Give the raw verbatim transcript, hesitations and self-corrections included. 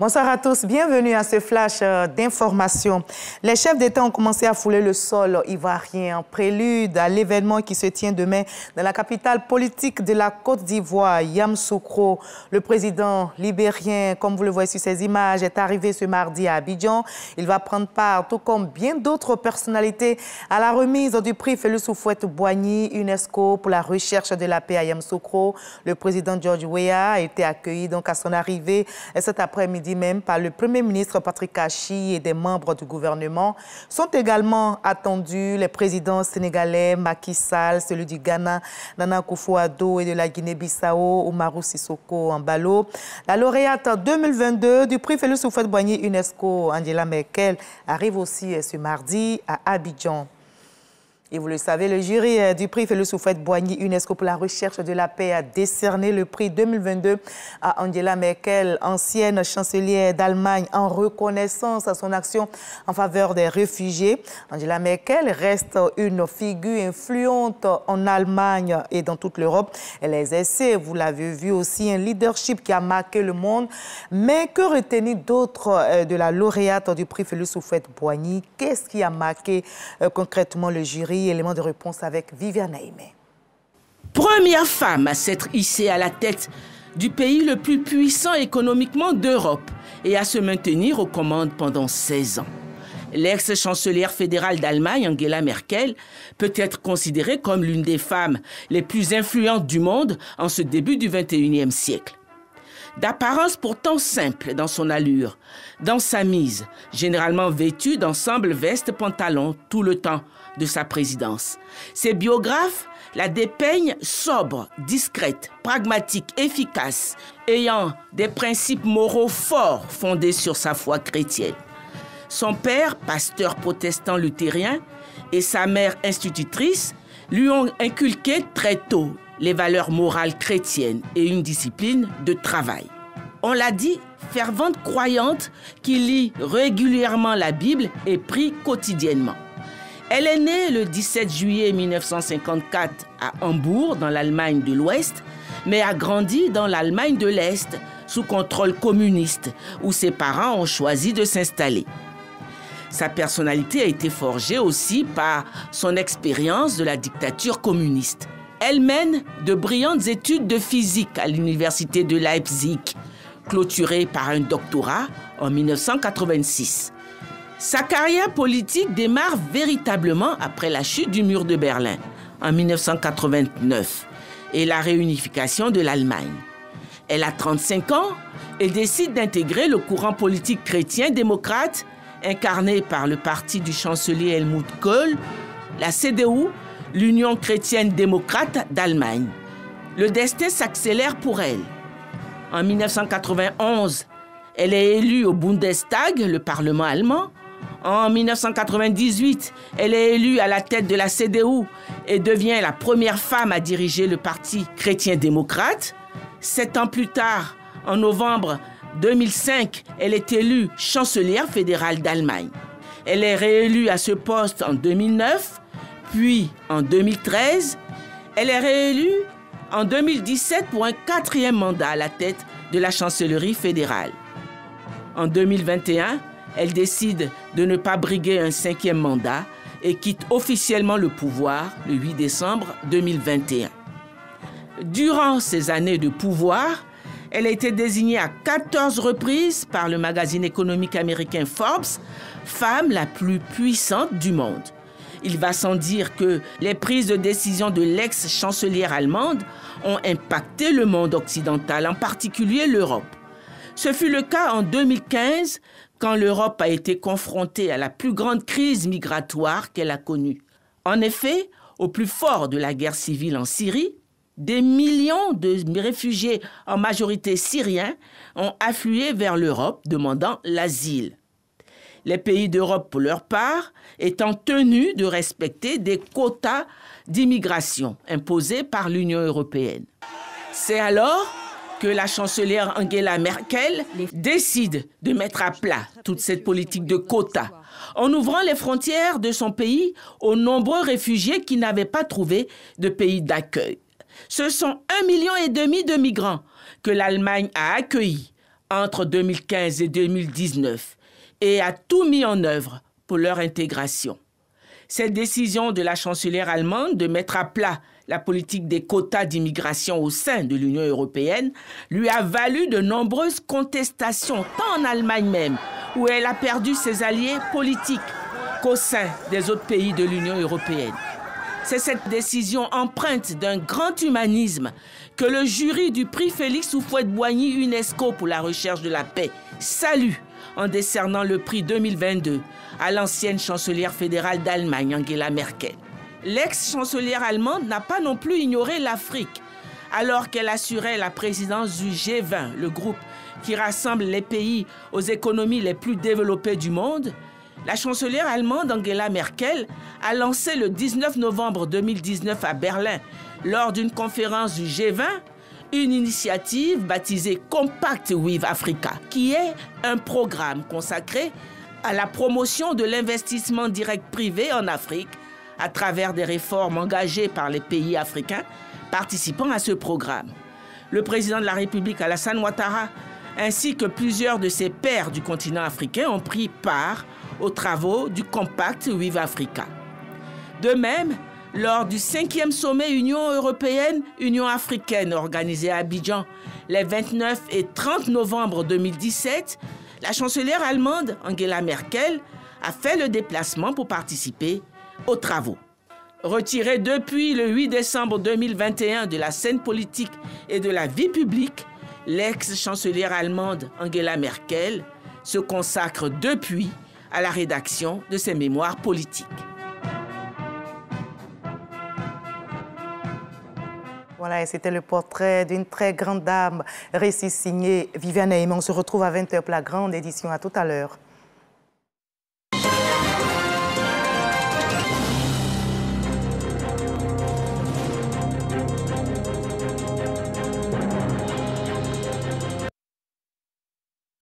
Bonsoir à tous, bienvenue à ce flash d'information. Les chefs d'État ont commencé à fouler le sol ivoirien en prélude à l'événement qui se tient demain dans la capitale politique de la Côte d'Ivoire, Yamoussoukro. Le président libérien, comme vous le voyez sur ces images, est arrivé ce mardi à Abidjan. Il va prendre part, tout comme bien d'autres personnalités, à la remise du prix Félix Houphouët-Boigny, UNESCO, pour la recherche de la paix à Yamoussoukro. Le président George Weah a été accueilli donc à son arrivée cet après-midi même par le Premier ministre Patrick Achi et des membres du gouvernement. Sont également attendus les présidents sénégalais Macky Sall, celui du Ghana, Nana Akufo-Addo, et de la Guinée-Bissau, Omaru Sissoko Ambalo. La lauréate deux mille vingt-deux du prix Félix Houphouët-Boigny UNESCO, Angela Merkel, arrive aussi ce mardi à Abidjan. Et vous le savez, le jury du prix Félix Houphouët-Boigny UNESCO pour la recherche de la paix a décerné le prix deux mille vingt-deux à Angela Merkel, ancienne chancelière d'Allemagne, en reconnaissance à son action en faveur des réfugiés. Angela Merkel reste une figure influente en Allemagne et dans toute l'Europe. Elle exerce, vous l'avez vu aussi, un leadership qui a marqué le monde. Mais que retenir d'autres de la lauréate du prix Félix Houphouët-Boigny? Qu'est-ce qui a marqué concrètement le jury? Élément de réponse avec Viviane Naïmé. Première femme à s'être hissée à la tête du pays le plus puissant économiquement d'Europe et à se maintenir aux commandes pendant seize ans. L'ex-chancelière fédérale d'Allemagne, Angela Merkel, peut être considérée comme l'une des femmes les plus influentes du monde en ce début du vingt-et-unième siècle. D'apparence pourtant simple dans son allure, dans sa mise, généralement vêtue d'ensemble veste-pantalon tout le temps de sa présidence. Ses biographes la dépeignent sobre, discrète, pragmatique, efficace, ayant des principes moraux forts fondés sur sa foi chrétienne. Son père, pasteur protestant luthérien, et sa mère institutrice lui ont inculqué très tôt les valeurs morales chrétiennes et une discipline de travail. On l'a dit, fervente croyante qui lit régulièrement la Bible et prie quotidiennement. Elle est née le dix-sept juillet mille neuf cent cinquante-quatre à Hambourg, dans l'Allemagne de l'Ouest, mais a grandi dans l'Allemagne de l'Est, sous contrôle communiste, où ses parents ont choisi de s'installer. Sa personnalité a été forgée aussi par son expérience de la dictature communiste. Elle mène de brillantes études de physique à l'université de Leipzig, clôturée par un doctorat en mille neuf cent quatre-vingt-six. Sa carrière politique démarre véritablement après la chute du mur de Berlin en mille neuf cent quatre-vingt-neuf et la réunification de l'Allemagne. Elle a trente-cinq ans et décide d'intégrer le courant politique chrétien-démocrate incarné par le parti du chancelier Helmut Kohl, la C D U, l'Union chrétienne démocrate d'Allemagne. Le destin s'accélère pour elle. En mille neuf cent quatre-vingt-onze, elle est élue au Bundestag, le parlement allemand. En mille neuf cent quatre-vingt-dix-huit, elle est élue à la tête de la C D U et devient la première femme à diriger le parti chrétien-démocrate. Sept ans plus tard, en novembre deux mille cinq, elle est élue chancelière fédérale d'Allemagne. Elle est réélue à ce poste en deux mille neuf. Puis, en deux mille treize, elle est réélue en deux mille dix-sept pour un quatrième mandat à la tête de la chancellerie fédérale. En deux mille vingt et un, elle décide de ne pas briguer un cinquième mandat et quitte officiellement le pouvoir le huit décembre deux mille vingt et un. Durant ces années de pouvoir, elle a été désignée à quatorze reprises par le magazine économique américain Forbes, femme la plus puissante du monde. Il va sans dire que les prises de décision de l'ex-chancelière allemande ont impacté le monde occidental, en particulier l'Europe. Ce fut le cas en deux mille quinze, quand l'Europe a été confrontée à la plus grande crise migratoire qu'elle a connue. En effet, au plus fort de la guerre civile en Syrie, des millions de réfugiés, en majorité syriens, ont afflué vers l'Europe demandant l'asile. Les pays d'Europe, pour leur part, étant tenus de respecter des quotas d'immigration imposés par l'Union européenne. C'est alors que la chancelière Angela Merkel décide de mettre à plat toute cette politique de quotas en ouvrant les frontières de son pays aux nombreux réfugiés qui n'avaient pas trouvé de pays d'accueil. Ce sont un million et demi de migrants que l'Allemagne a accueillis entre deux mille quinze et deux mille dix-neuf et a tout mis en œuvre pour leur intégration. Cette décision de la chancelière allemande de mettre à plat la politique des quotas d'immigration au sein de l'Union européenne lui a valu de nombreuses contestations, tant en Allemagne même, où elle a perdu ses alliés politiques, qu'au sein des autres pays de l'Union européenne. C'est cette décision empreinte d'un grand humanisme que le jury du prix Félix Houphouët-Boigny UNESCO pour la recherche de la paix salue en décernant le prix deux mille vingt-deux à l'ancienne chancelière fédérale d'Allemagne, Angela Merkel. L'ex-chancelière allemande n'a pas non plus ignoré l'Afrique, alors qu'elle assurait la présidence du G vingt, le groupe qui rassemble les pays aux économies les plus développées du monde. La chancelière allemande Angela Merkel a lancé le dix-neuf novembre deux mille dix-neuf à Berlin, lors d'une conférence du G vingt, une initiative baptisée Compact with Africa, qui est un programme consacré à la promotion de l'investissement direct privé en Afrique à travers des réformes engagées par les pays africains participant à ce programme. Le président de la République, Alassane Ouattara, ainsi que plusieurs de ses pairs du continent africain ont pris part aux travaux du Compact with Africa. De même, lors du cinquième sommet Union européenne-Union africaine organisé à Abidjan les vingt-neuf et trente novembre deux mille dix-sept, la chancelière allemande Angela Merkel a fait le déplacement pour participer aux travaux. Retirée depuis le huit décembre deux mille vingt et un de la scène politique et de la vie publique, l'ex-chancelière allemande Angela Merkel se consacre depuis à la rédaction de ses mémoires politiques. Voilà, et c'était le portrait d'une très grande dame, récit signé Viviane Naïmé. On se retrouve à vingt heures pour la grande édition. À tout à l'heure.